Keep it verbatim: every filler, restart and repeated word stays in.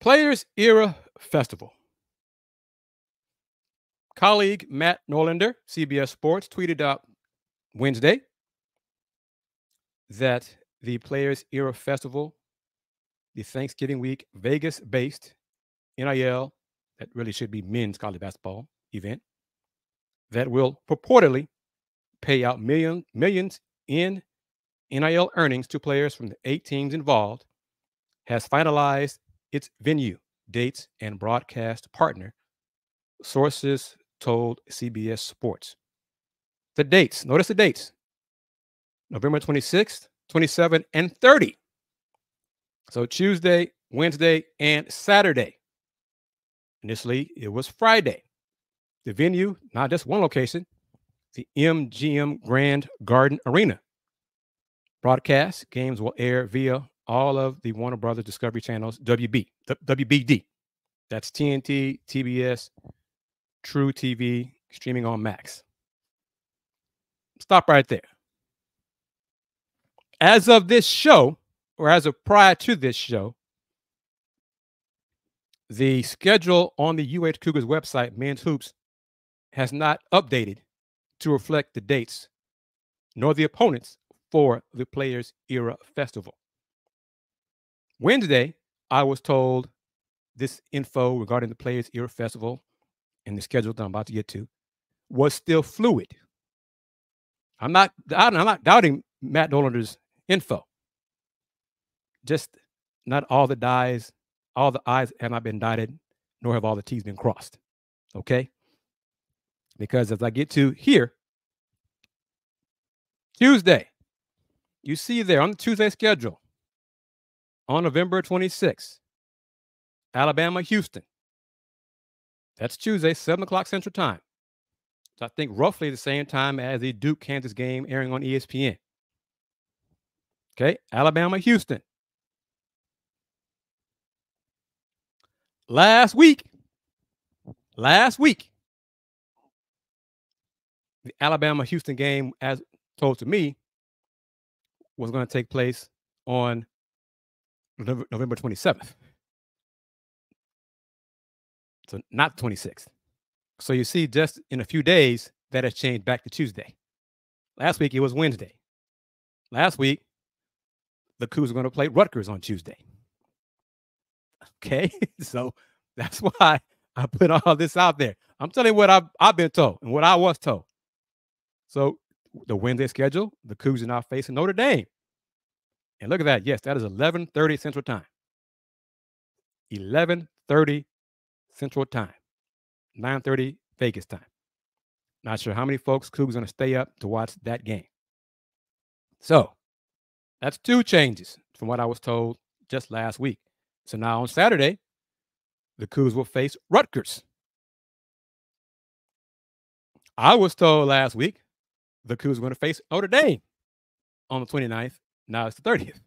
Players' Era Festival. Colleague Matt Norlander, C B S Sports, tweeted out Wednesday that the Players' Era Festival, the Thanksgiving week Vegas-based N I L, that really should be men's college basketball event, that will purportedly pay out million, millions in N I L earnings to players from the eight teams involved, has finalized its venue, dates, and broadcast partner, sources told C B S Sports. The dates, notice the dates, November twenty-sixth, twenty-seventh, and thirtieth. So Tuesday, Wednesday, and Saturday. Initially, it was Friday. The venue, not just one location, the M G M Grand Garden Arena. Broadcast games will air via all of the Warner Brothers Discovery channels, W B D. That's T N T, T B S, True T V, streaming on Max. Stop right there. As of this show, or as of prior to this show, the schedule on the U H Cougars website, Men's Hoops, has not updated to reflect the dates nor the opponents for the Players' Era Festival. Wednesday, I was told this info regarding the Players' Era Festival and the schedule that I'm about to get to was still fluid. I'm not, I'm not doubting Matt Norlander's info. Just not all the dies All the I's have not been dotted, nor have all the T's been crossed, okay? Because as I get to here, Tuesday, you see there on the Tuesday schedule, on November twenty-sixth, Alabama-Houston. That's Tuesday, seven o'clock Central Time. So I think roughly the same time as the Duke-Kansas game airing on E S P N. Okay, Alabama-Houston. Last week, last week, the Alabama-Houston game, as told to me, was going to take place on November twenty-seventh. So not twenty-sixth. So you see, just in a few days, that has changed back to Tuesday. Last week, it was Wednesday. Last week, the Cougs are going to play Rutgers on Tuesday. Okay, so that's why I put all this out there. I'm telling you what I've, I've been told and what I was told. So the Wednesday schedule, the Cougs are now facing Notre Dame. And look at that. Yes, that is eleven thirty Central Time. eleven thirty Central Time. nine thirty Vegas time. Not sure how many folks Cougs are going to stay up to watch that game. So that's two changes from what I was told just last week. So now on Saturday, the Cougs will face Rutgers. I was told last week the Cougs were going to face Notre Dame on the twenty-ninth. Now it's the thirtieth.